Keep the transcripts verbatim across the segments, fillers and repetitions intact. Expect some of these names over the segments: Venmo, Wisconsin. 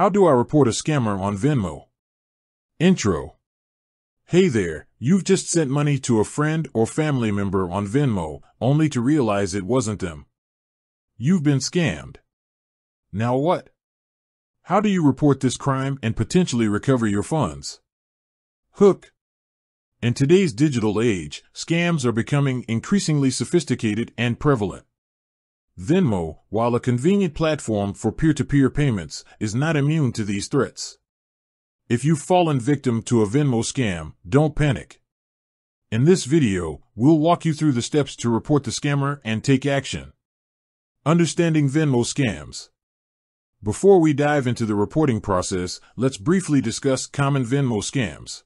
How do I report a scammer on Venmo? Intro. Hey there, you've just sent money to a friend or family member on Venmo, only to realize it wasn't them. You've been scammed. Now what? How do you report this crime and potentially recover your funds? Hook. In today's digital age, scams are becoming increasingly sophisticated and prevalent. Venmo, while a convenient platform for peer-to-peer payments, is not immune to these threats. If you've fallen victim to a Venmo scam, don't panic. In this video, we'll walk you through the steps to report the scammer and take action. Understanding Venmo scams. Before we dive into the reporting process, let's briefly discuss common Venmo scams.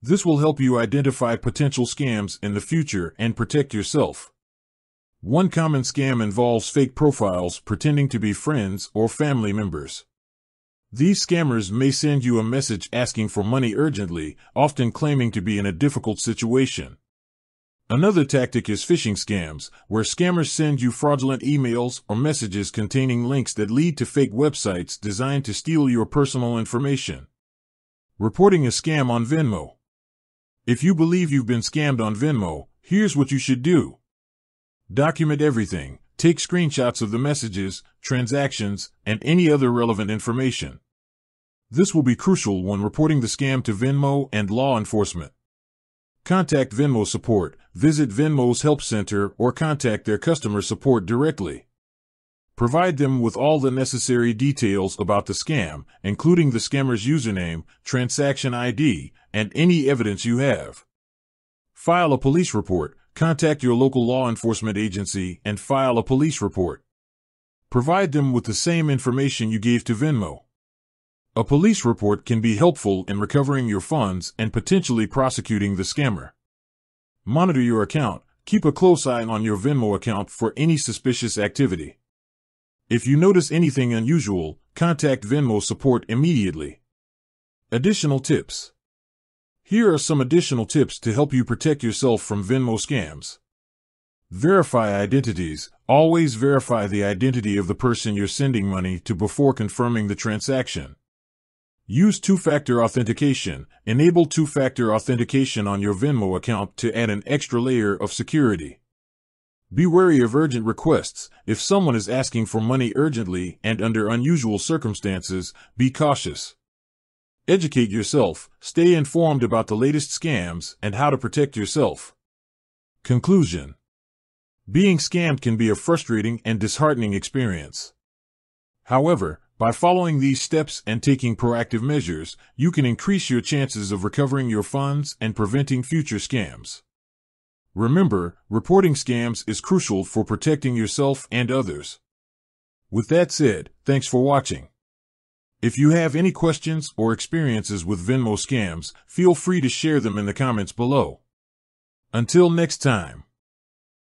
This will help you identify potential scams in the future and protect yourself. One common scam involves fake profiles pretending to be friends or family members. These scammers may send you a message asking for money urgently, often claiming to be in a difficult situation. Another tactic is phishing scams, where scammers send you fraudulent emails or messages containing links that lead to fake websites designed to steal your personal information. Reporting a scam on Venmo. If you believe you've been scammed on Venmo, here's what you should do. Document everything. Take screenshots of the messages, transactions, and any other relevant information. This will be crucial when reporting the scam to Venmo and law enforcement. Contact Venmo support, visit Venmo's help center, or contact their customer support directly. Provide them with all the necessary details about the scam, including the scammer's username, transaction I D, and any evidence you have. File a police report. Contact your local law enforcement agency and file a police report. Provide them with the same information you gave to Venmo. A police report can be helpful in recovering your funds and potentially prosecuting the scammer. Monitor your account. Keep a close eye on your Venmo account for any suspicious activity. If you notice anything unusual, contact Venmo support immediately. Additional tips. Here are some additional tips to help you protect yourself from Venmo scams. Verify identities. Always verify the identity of the person you're sending money to before confirming the transaction. Use two-factor authentication. Enable two-factor authentication on your Venmo account to add an extra layer of security. Be wary of urgent requests. If someone is asking for money urgently and under unusual circumstances, be cautious. Educate yourself, stay informed about the latest scams, and how to protect yourself. Conclusion. Being scammed can be a frustrating and disheartening experience. However, by following these steps and taking proactive measures, you can increase your chances of recovering your funds and preventing future scams. Remember, reporting scams is crucial for protecting yourself and others. With that said, thanks for watching. If you have any questions or experiences with Venmo scams, feel free to share them in the comments below. Until next time.